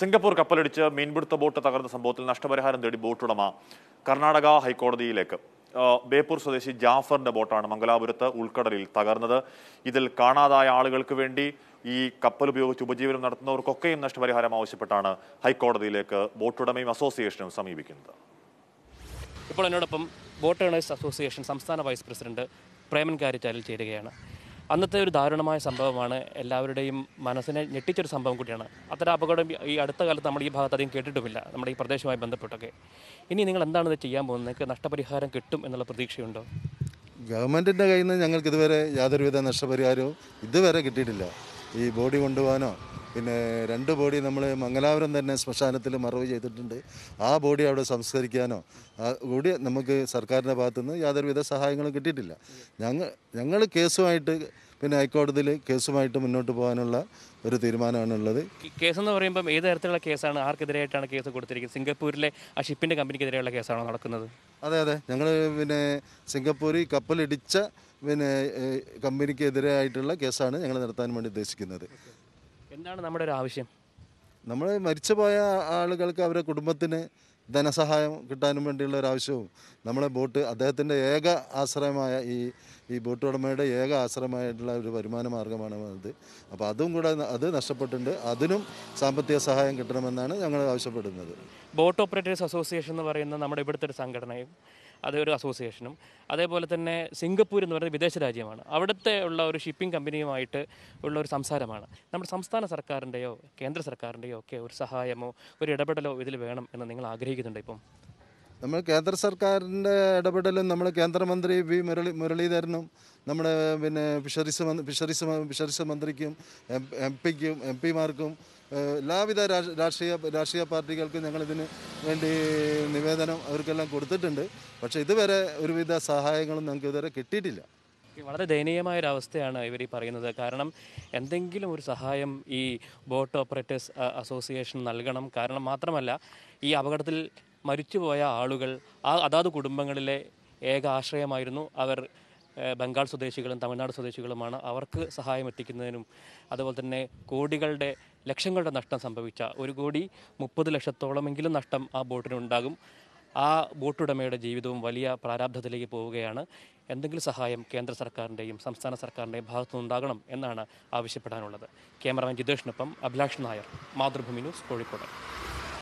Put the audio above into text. Singapore കപ്പലിടിച്ച് മീൻപിടുത്ത boat തകർന്ന സംഭവത്തിൽ നഷ്ടപരിഹാരം തേടി ബോട്ടുടമ കർണാടക ഹൈക്കോടതിയിലേക്ക്. ബേപ്പൂർ സ്വദേശി ജാഫറിന്റെ ബോട്ടാണ് മംഗലാപുരത്ത് ഉൾക്കടലിൽ തകർന്നത്. ഇതിൽ കാണാതായ ആളുകൾക്ക് വേണ്ടി ഈ കപ്പൽ ഉപയോഗിച്ച് ഉപജീവനം നടത്തുന്നവർക്കൊക്കെയും നഷ്ടപരിഹാരം ആവശ്യപ്പെട്ടാണ് ഹൈക്കോടതിയിലേക്ക് ബോട്ടുടമയും അസോസിയേഷനും സമീപിക്കുന്നത്. ഇപ്പോൾ എന്നോടൊപ്പം ബോട്ട് ഓണേഴ്സ് അസോസിയേഷൻ സംസ്ഥാന വൈസ് പ്രസിഡന്റ് പ്രേമൻ കാരിച്ചാലിൽ ചേരുകയാണ്. അന്നത്തെ ഒരു ദാരുണമായ സംഭവമാണ്, എല്ലാവരുടെയും മനസ്സിനെ ഞെട്ടിച്ചൊരു സംഭവം കൂടിയാണ്. അത്തരം അപകടം ഈ അടുത്ത കാലത്ത് നമ്മുടെ ഈ ഭാഗത്ത് അധികം കേട്ടിട്ടുമില്ല, നമ്മുടെ ഈ പ്രദേശവുമായി ബന്ധപ്പെട്ടൊക്കെ. ഇനി നിങ്ങൾ എന്താണിത് ചെയ്യാൻ പോകുന്നത്? നിങ്ങൾക്ക് നഷ്ടപരിഹാരം കിട്ടും എന്നുള്ള പ്രതീക്ഷയുണ്ടോ? ഗവൺമെൻറ്റിൻ്റെ കയ്യിൽ നിന്ന് ഞങ്ങൾക്ക് ഇതുവരെ യാതൊരുവിധ നഷ്ടപരിഹാരവും ഇതുവരെ കിട്ടിയിട്ടില്ല. ഈ ബോഡി കൊണ്ടുപോകാനോ, പിന്നെ 2 ബോഡി നമ്മൾ മംഗലാപുരം തന്നെ ശ്മശാനത്തിൽ മറവ് ചെയ്തിട്ടുണ്ട്, ആ ബോഡി അവിടെ സംസ്കരിക്കാനോ കൂടി നമുക്ക് സർക്കാരിൻ്റെ ഭാഗത്തുനിന്ന് യാതൊരുവിധ സഹായങ്ങളും കിട്ടിയിട്ടില്ല. ഞങ്ങൾ കേസുമായിട്ട്, പിന്നെ ഹൈക്കോടതിയിൽ കേസുമായിട്ട് മുന്നോട്ട് പോകാനുള്ള ഒരു തീരുമാനമാണുള്ളത്. കേസെന്ന് പറയുമ്പം ഏത് തരത്തിലുള്ള കേസാണ്? ആർക്കെതിരായിട്ടാണ് കേസ് കൊടുത്തിരിക്കുന്നത്? സിംഗപ്പൂരിലെ ആ ഷിപ്പിൻ്റെ കമ്പനിക്കെതിരെയുള്ള കേസാണോ നടക്കുന്നത്? അതെ അതെ, ഞങ്ങൾ പിന്നെ സിംഗപ്പൂരിൽ കപ്പലിടിച്ച പിന്നെ കമ്പനിക്കെതിരായിട്ടുള്ള കേസാണ് ഞങ്ങൾ നടത്താൻ വേണ്ടി ഉദ്ദേശിക്കുന്നത്. എന്താണ് നമ്മുടെ ഒരു ആവശ്യം? നമ്മൾ മരിച്ചുപോയ ആളുകൾക്ക് അവരുടെ കുടുംബത്തിന് ധനസഹായം കിട്ടാനും വേണ്ടിയുള്ള ഒരു ആവശ്യവും, നമ്മളെ ബോട്ട് അദ്ദേഹത്തിൻ്റെ ഏക ആശ്രയമായ ഈ ബോട്ട് ഉടമയുടെ ഏക ആശ്രയമായിട്ടുള്ള ഒരു വരുമാന മാർഗമാണ് അത്. അപ്പോൾ അതും കൂടെ അത് നഷ്ടപ്പെട്ടിട്ടുണ്ട്, അതിനും സാമ്പത്തിക സഹായം കിട്ടണമെന്നാണ് ഞങ്ങൾ ആവശ്യപ്പെടുന്നത്. ബോട്ട് ഓപ്പറേറ്റേഴ്സ് അസോസിയേഷൻ എന്ന് പറയുന്ന നമ്മുടെ ഇവിടുത്തെ ഒരു സംഘടനയും അതൊരു അസോസിയേഷനും, അതേപോലെ തന്നെ സിംഗപ്പൂർ എന്ന് പറയുന്നത് വിദേശ രാജ്യമാണ്, അവിടുത്തെ ഉള്ള ഒരു ഷിപ്പിംഗ് കമ്പനിയുമായിട്ട് ഉള്ള ഒരു സംസാരമാണ്. നമ്മുടെ സംസ്ഥാന സർക്കാരിൻ്റെയോ കേന്ദ്ര സർക്കാരിൻ്റെയോ ഒക്കെ ഒരു സഹായമോ ഒരു ഇടപെടലോ ഇതിൽ വേണം എന്ന് നിങ്ങൾ ആഗ്രഹിക്കുന്നുണ്ട്? ഇപ്പം നമ്മൾ കേന്ദ്ര സർക്കാരിൻ്റെ ഇടപെടലും, നമ്മൾ കേന്ദ്രമന്ത്രി വി മുരളീധരനും നമ്മുടെ പിന്നെ ഫിഷറീസ് മന്ത്രിക്കും എം പിമാർക്കും എല്ലാവിധ രാഷ്ട്രീയ പാർട്ടികൾക്കും ഞങ്ങളിതിന് വേണ്ടി നിവേദനം അവർക്കെല്ലാം കൊടുത്തിട്ടുണ്ട്. പക്ഷേ ഇതുവരെ ഒരുവിധ സഹായങ്ങളും ഞങ്ങൾക്ക് ഇതുവരെ കിട്ടിയിട്ടില്ല. വളരെ ദയനീയമായൊരവസ്ഥയാണ് ഇവർ ഈ പറയുന്നത്. കാരണം എന്തെങ്കിലും ഒരു സഹായം ഈ ബോട്ട് ഓപ്പറേറ്റേഴ്സ് അസോസിയേഷൻ നൽകണം. കാരണം മാത്രമല്ല, ഈ അപകടത്തിൽ മരിച്ചുപോയ ആളുകൾ, ആ അതാത് കുടുംബങ്ങളിലെ ഏക ആശ്രയമായിരുന്നു അവർ. ബംഗാൾ സ്വദേശികളും തമിഴ്നാട് സ്വദേശികളുമാണ്. അവർക്ക് സഹായം എത്തിക്കുന്നതിനും അതുപോലെ തന്നെ കോടികളുടെ ലക്ഷങ്ങളുടെ നഷ്ടം സംഭവിച്ച 1,30,00,000 നഷ്ടം ആ ബോട്ടിനുണ്ടാകും. ആ ബോട്ടുടമയുടെ ജീവിതവും വലിയ പ്രാരാബ്ധത്തിലേക്ക് പോവുകയാണ്. എന്തെങ്കിലും സഹായം കേന്ദ്ര സർക്കാരിൻ്റെയും സംസ്ഥാന സർക്കാരിൻ്റെയും ഭാഗത്തുനിന്നുണ്ടാകണം എന്നാണ് ആവശ്യപ്പെടാനുള്ളത്. ക്യാമറമാൻ ജിതേഷിനൊപ്പം അഭിലാഷ് നായർ, മാതൃഭൂമി ന്യൂസ്, കോഴിക്കോട്.